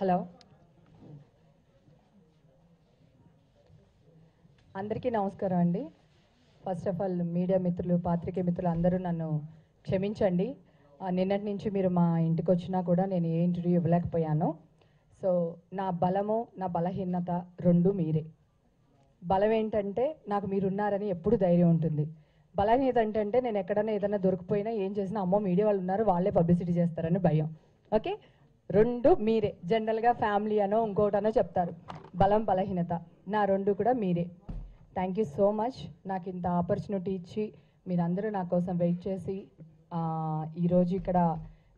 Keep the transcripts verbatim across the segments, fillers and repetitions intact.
Hello అందరికీ నమస్కారం అండి. ఫస్ట్ ఆఫ్ ఆల్ మీడియా మిత్రులు, పాత్రికే మిత్రులు అందరూ నన్ను క్షమించండి. నిన్నటి నుంచి మీరు మా ఇంటికి వచ్చినా కూడా నేను ఏ ఇంటర్వ్యూ ఇవ్వలేకపోయాను. సో నా బలము నా బలహీనత రెండు మీరే. బలం ఏంటంటే నాకు మీరున్నారని ఎప్పుడు ధైర్యం ఉంటుంది. బలహీనత ఏంటంటే నేను ఎక్కడైనా ఏదైనా దొరికిపోయినా ఏం చేసినా అమ్మో మీడియా వాళ్ళు ఉన్నారు, వాళ్ళే పబ్లిసిటీ చేస్తారని భయం. ఓకే, రెండు మీరే. జనరల్గా ఫ్యామిలీ అనో ఇంకోటనో చెప్తారు. బలం బలహీనత నా రెండు కూడా మీరే. థ్యాంక్ యూ సో మచ్ నాకు ఇంత ఆపర్చునిటీ ఇచ్చి మీరందరూ నా కోసం వెయిట్ చేసి ఈరోజు ఇక్కడ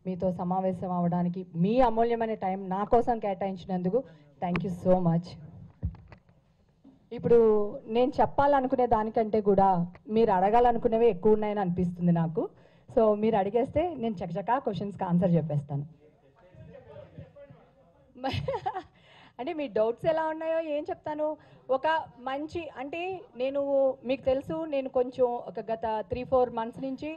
మీతో సమావేశం అవ్వడానికి మీ అమూల్యమైన టైం నా కోసం కేటాయించినందుకు థ్యాంక్ యూ సో మచ్. ఇప్పుడు నేను చెప్పాలనుకునే దానికంటే కూడా మీరు అడగాలనుకునేవి ఎక్కువ ఉన్నాయని అనిపిస్తుంది నాకు. సో మీరు అడిగేస్తే నేను చకచకా క్వశ్చన్స్కి ఆన్సర్ చెప్పేస్తాను. అంటే మీ డౌట్స్ ఎలా ఉన్నాయో ఏం చెప్తాను. ఒక మంచి అంటే నేను మీకు తెలుసు, నేను కొంచెం ఒక గత త్రీ ఫోర్ మంత్స్ నుంచి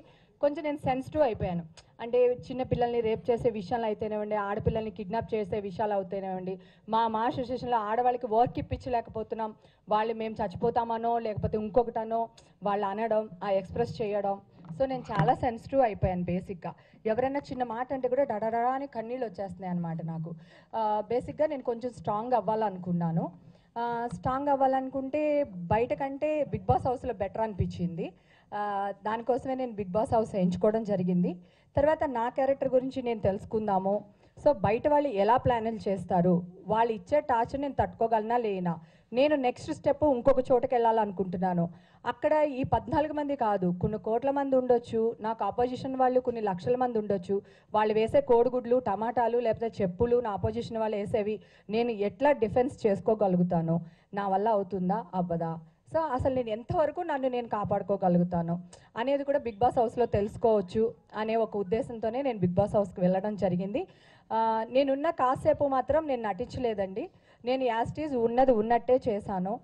కొంచెం నేను సెన్సిటివ్ అయిపోయాను. అంటే చిన్న పిల్లల్ని రేప్ చేసే విషయాలు అయితేనేవ్వండి, ఆడపిల్లల్ని కిడ్నాప్ చేసే విషయాలు అవుతేనేవ్వండి, మా మా అసోసియేషన్లో ఆడవాళ్ళకి వర్క్ ఇప్పించలేకపోతున్నాం, వాళ్ళు మేము చచ్చిపోతామనో లేకపోతే ఇంకొకటనో వాళ్ళు అనడం, ఆ ఎక్స్ప్రెస్ చేయడం. సో నేను చాలా సెన్సిటివ్ అయిపోయాను. బేసిక్గా ఎవరైనా చిన్న మాట అంటే కూడా డడడా అని కన్నీళ్ళు వచ్చేస్తున్నాయి అన్నమాట నాకు. బేసిక్గా నేను కొంచెం స్ట్రాంగ్ అవ్వాలనుకున్నాను. స్ట్రాంగ్ అవ్వాలనుకుంటే బయట కంటే బిగ్ బాస్ హౌస్లో బెటర్ అనిపించింది. దానికోసమే నేను బిగ్ బాస్ హౌస్ ఎంచుకోవడం జరిగింది. తర్వాత నా క్యారెక్టర్ గురించి నేను తెలుసుకుందాము. సో బయట వాళ్ళు ఎలా ప్లాన్లు చేస్తారు, వాళ్ళు ఇచ్చే టార్చర్ నేను తట్టుకోగలనా లేనా, నేను నెక్స్ట్ స్టెప్ ఇంకొక చోటకి వెళ్ళాలనుకుంటున్నాను. అక్కడ ఈ పద్నాలుగు మంది కాదు, కొన్ని కోట్ల మంది ఉండొచ్చు, నాకు ఆపోజిషన్ వాళ్ళు కొన్ని లక్షల మంది ఉండొచ్చు. వాళ్ళు వేసే కోడిగుడ్లు, టమాటాలు, లేకపోతే చెప్పులు నా ఆపోజిషన్ వాళ్ళు వేసేవి నేను ఎట్లా డిఫెన్స్ చేసుకోగలుగుతాను, నా వల్ల అవుతుందా అవ్వదా, సో అసలు నేను ఎంతవరకు నన్ను నేను కాపాడుకోగలుగుతాను అనేది కూడా బిగ్ బాస్ హౌస్లో తెలుసుకోవచ్చు అనే ఒక ఉద్దేశంతోనే నేను బిగ్ బాస్ హౌస్కి వెళ్ళడం జరిగింది. నేనున్న కాసేపు మాత్రం నేను నటించలేదండి. నేను యాస్టీజ్ ఉన్నది ఉన్నట్టే చేశాను.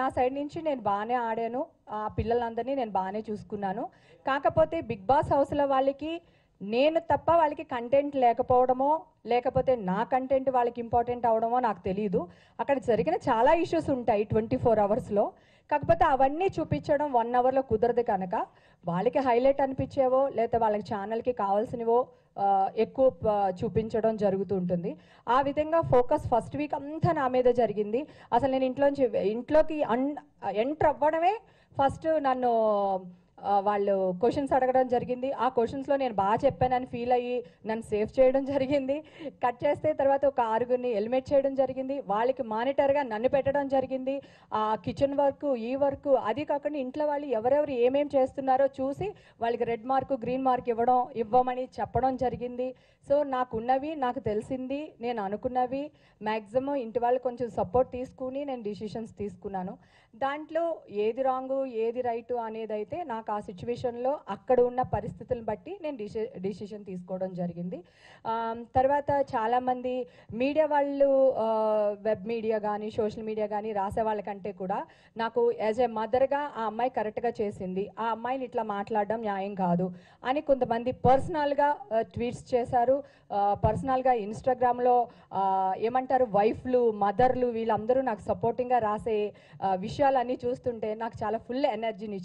నా సైడ్ నుంచి నేను బాగానే ఆడాను, ఆ పిల్లలందరినీ నేను బాగానే చూసుకున్నాను. కాకపోతే బిగ్ బాస్ హౌస్లో వాళ్ళకి నేను తప్ప వాళ్ళకి కంటెంట్ లేకపోవడమో లేకపోతే నా కంటెంట్ వాళ్ళకి ఇంపార్టెంట్ అవడమో నాకు తెలియదు. అక్కడ జరిగిన చాలా ఇష్యూస్ ఉంటాయి ట్వంటీ ఫోర్ అవర్స్లో. కాకపోతే అవన్నీ చూపించడం వన్ అవర్లో కుదరదు కనుక వాళ్ళకి హైలైట్ అనిపించేవో లేకపోతే వాళ్ళకి ఛానల్కి కావాల్సినవో ఎక్కువ చూపించడం జరుగుతూ ఉంటుంది. ఆ విధంగా ఫోకస్ ఫస్ట్ వీక్ అంతా నా మీద జరిగింది. అసలు నేను ఇంట్లోంచి ఇంట్లోకి అన్ ఎంటర్ అవ్వడమే ఫస్ట్ నన్ను వాళ్ళు క్వశ్చన్స్ అడగడం జరిగింది. ఆ క్వశ్చన్స్లో నేను బాగా చెప్పానని ఫీల్ అయ్యి నన్ను సేవ్ చేయడం జరిగింది. కట్ చేస్తే తర్వాత ఒక ఆరుగురిని ఎలిమినేట్ చేయడం జరిగింది. వాళ్ళకి మానిటర్గా నన్ను పెట్టడం జరిగింది. ఆ కిచెన్ వర్క్, ఈ వర్క్, అది కాకుండా ఇంట్లో వాళ్ళు ఎవరెవరు ఏమేమి చేస్తున్నారో చూసి వాళ్ళకి రెడ్ మార్కు గ్రీన్ మార్క్ ఇవ్వడం ఇవ్వమని చెప్పడం జరిగింది. సో నాకున్నవి, నాకు తెలిసింది, నేను అనుకున్నవి మ్యాక్సిమం ఇంటి వాళ్ళు కొంచెం సపోర్ట్ తీసుకుని నేను డిసిషన్స్ తీసుకున్నాను. దాంట్లో ఏది రాంగు ఏది రైటు అనేది అయితే నాకు ఆ సిచ్యువేషన్లో అక్కడ ఉన్న పరిస్థితులను బట్టి నేను డిసి డిసిషన్ తీసుకోవడం జరిగింది. తర్వాత చాలామంది మీడియా వాళ్ళు, వెబ్ మీడియా కానీ సోషల్ మీడియా కానీ రాసే వాళ్ళకంటే కూడా నాకు యాజ్ ఏ మదర్గా ఆ అమ్మాయి కరెక్ట్గా చేసింది, ఆ అమ్మాయిని ఇట్లా మాట్లాడడం న్యాయం కాదు అని కొంతమంది పర్సనల్గా ట్వీట్స్ చేశారు. పర్సనల్గా ఇన్స్టాగ్రామ్లో ఏమంటారు వైఫ్లు, మదర్లు, వీళ్ళందరూ నాకు సపోర్టింగ్గా రాసే విషయాలన్నీ చూస్తుంటే నాకు చాలా ఫుల్ ఎనర్జీని